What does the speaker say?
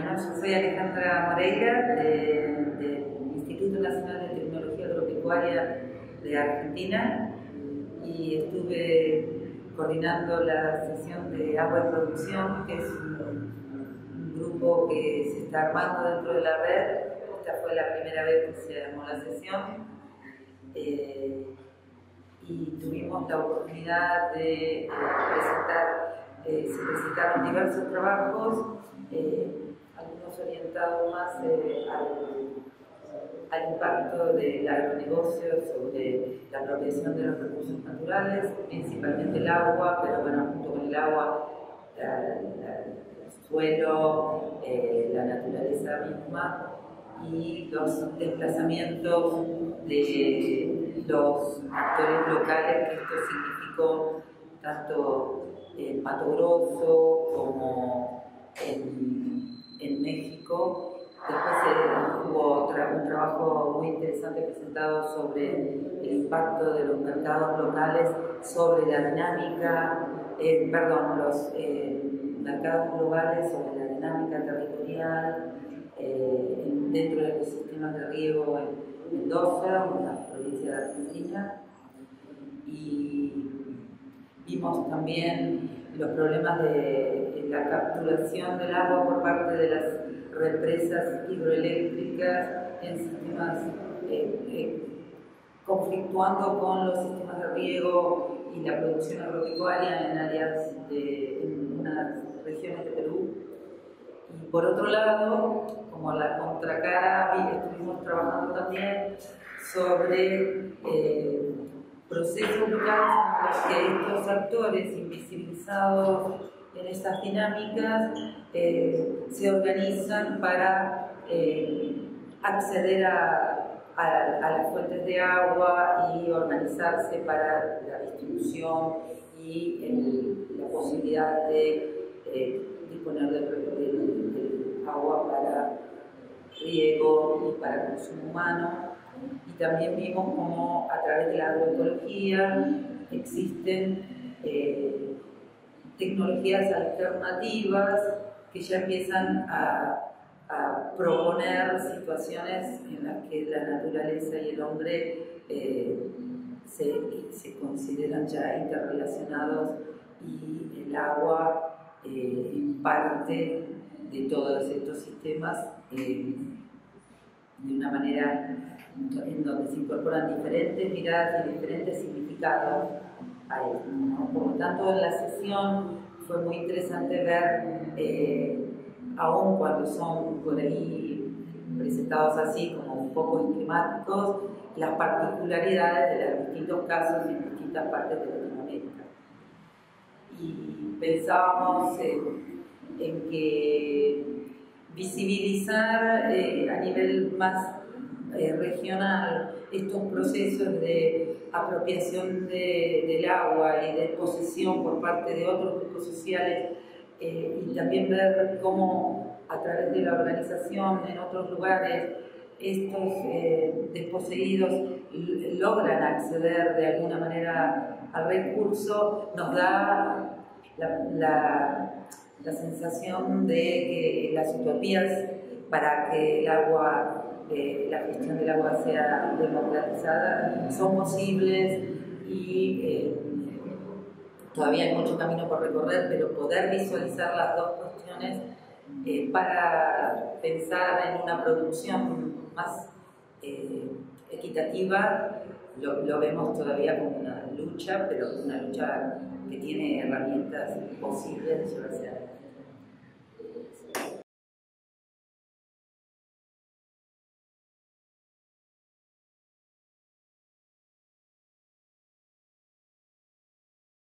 Bueno, yo soy Alejandra Moreyra, del Instituto Nacional de Tecnología Agropecuaria de Argentina, y estuve coordinando la sección de agua y producción, que es un grupo que se está armando dentro de la red. Esta fue la primera vez que se armó la sesión y tuvimos la oportunidad de se presentaron diversos trabajos, algunos orientados más al impacto del agronegocio sobre la apropiación de los recursos naturales, principalmente el agua, pero bueno, junto con el agua, el suelo, la naturaleza misma y los desplazamientos de los actores locales, que esto significó tanto en Mato Grosso como en México. Después hubo un trabajo muy interesante presentado sobre el impacto de los mercados locales sobre la dinámica, mercados globales sobre la dinámica territorial dentro de los sistemas de riego en Mendoza, una provincia de Argentina. Y vimos también los problemas de la capturación del agua por parte de las represas hidroeléctricas en sistemas conflictuando con los sistemas de riego y la producción agropecuaria en áreas en unas regiones de Perú. Y por otro lado, como la contracara, estuvimos trabajando también sobre procesos locales en los que estos actores invisibilizados en estas dinámicas se organizan para acceder a las fuentes de agua y organizarse para la distribución y la posibilidad de disponer de agua para riego y para consumo humano. Y también vimos cómo a través de la agroecología existen tecnologías alternativas que ya empiezan a proponer situaciones en las que la naturaleza y el hombre se consideran ya interrelacionados, y el agua en parte de todos estos sistemas de una manera en donde se incorporan diferentes miradas y diferentes significados a ello, ¿no? Por lo tanto, en la sesión fue muy interesante ver, aun cuando son por ahí presentados así como un poco esquemáticos, las particularidades de los distintos casos en distintas partes de Latinoamérica. Y pensábamos en que visibilizar a nivel más regional estos procesos de apropiación del agua y de posesión por parte de otros grupos sociales, y también ver cómo a través de la organización en otros lugares estos desposeídos logran acceder de alguna manera al recurso, nos da la sensación de que las utopías para que el agua, la gestión del agua sea democratizada, son posibles, y todavía hay mucho camino por recorrer, pero poder visualizar las dos cuestiones para pensar en una producción más equitativa, lo vemos todavía como una lucha, pero una lucha que tiene herramientas posibles de llevarse adelante.